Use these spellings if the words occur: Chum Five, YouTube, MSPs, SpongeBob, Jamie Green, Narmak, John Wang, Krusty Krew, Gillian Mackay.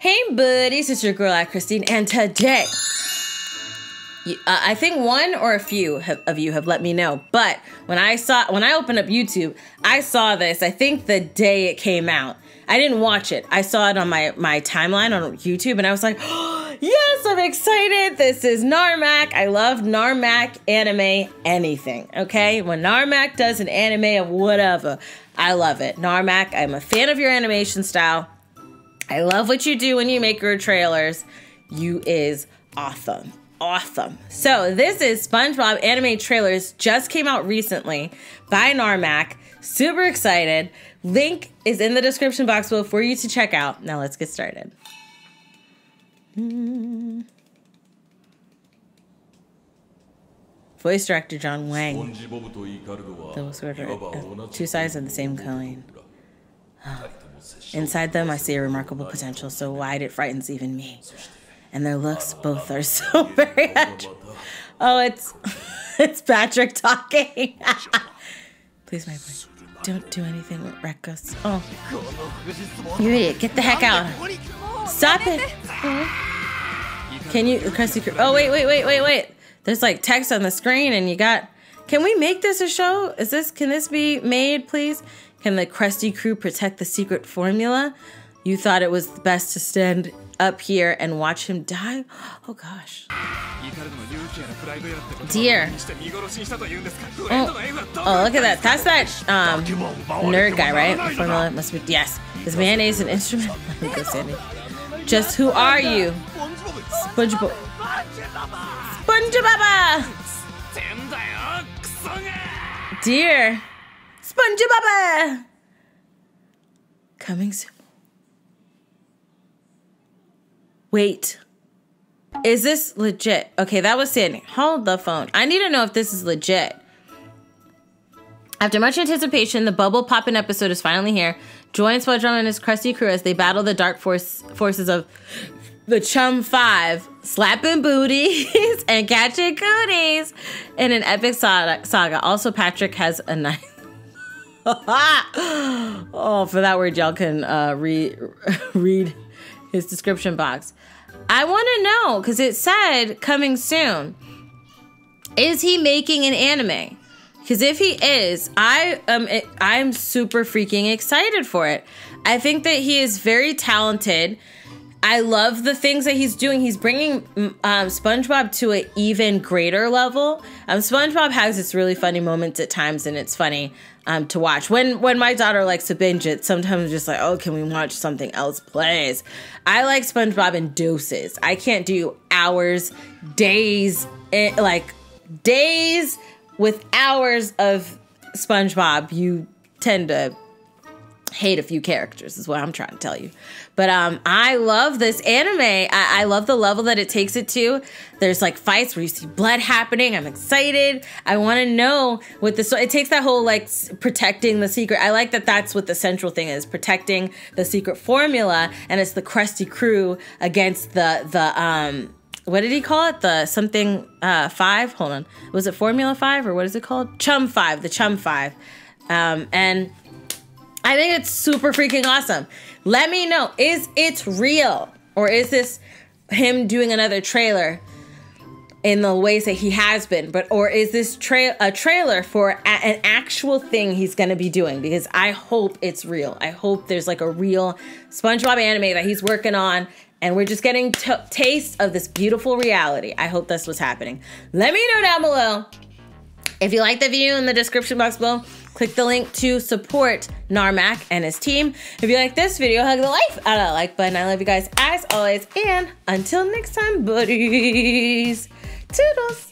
Hey buddies, it's your girl at Christine, and today, I think one or a few of you have let me know, but when I opened up YouTube, I saw this, I think the day it came out. I didn't watch it. I saw it on my timeline on YouTube, and I was like, oh, yes, I'm excited. This is Narmak. I love Narmak anime anything, okay? When Narmak does an anime of whatever, I love it. Narmak, I'm a fan of your animation style. I love what you do when you make your trailers. You is awesome. Awesome. So this is SpongeBob anime trailers, just came out recently by Narmak. Super excited. Link is in the description box below for you to check out. Now let's get started. Voice director John Wang. Those were two sides of the same coin. Inside them, I see a remarkable potential so wide it frightens even me. And their looks both are so very Oh, it's Patrick talking. Please, my boy, don't do anything with Rekos. Oh, you idiot! Get the heck out! Stop it! Can you, Krusty Krew? Oh, wait! There's like text on the screen, and you got. Can we make this a show? Is this? Can this be made, please? Can the Krusty Krew protect the secret formula? You thought it was best to stand up here and watch him die? Oh gosh. Dear. Oh, look at that. That's that nerd guy, right? Formula must be, yes. Is mayonnaise an instrument? Let me go, Sandy. Just who are you? SpongeBob. SpongeBob! Dear. SpongeBob! Coming soon. Wait. Is this legit? Okay, that was Sandy. Hold the phone. I need to know if this is legit. After much anticipation, the bubble poppin' episode is finally here. Join SpongeBob and his Krusty Krew as they battle the dark forces of the Chum Five, slapping booties and catching cooties in an epic saga. Also, Patrick has a knife. Oh, for that word, y'all can read his description box. I want to know, because it said coming soon. Is he making an anime? Because if he is, I'm super freaking excited for it. I think that he is very talented. I love the things that he's doing. He's bringing SpongeBob to an even greater level. SpongeBob has its really funny moments at times, and it's funny to watch. When my daughter likes to binge it, sometimes I'm just like, oh, can we watch something else, please? I like SpongeBob in doses. I can't do hours, days, like days with hours of SpongeBob. You tend to hate a few characters is what I'm trying to tell you. But I love this anime. I love the level that it takes it to. There's like fights where you see blood happening. I'm excited. I want to know what this, so it takes that whole like protecting the secret. I like that that's what the central thing is, protecting the secret formula. And it's the Krusty Krew against the what did he call it? The something five, hold on. Was it Formula Five or what is it called? Chum Five, the Chum Five. And I think it's super freaking awesome. Let me know, is it real? Or is this him doing another trailer in the ways that he has been? But or is this a trailer for an actual thing he's gonna be doing? Because I hope it's real. I hope there's like a real SpongeBob anime that he's working on, and we're just getting taste of this beautiful reality. I hope that's what's happening. Let me know down below. If you like the video, in the description box below, click the link to support Narmak and his team. If you like this video, hug the life out of that like button. I love you guys as always. And until next time, buddies. Toodles.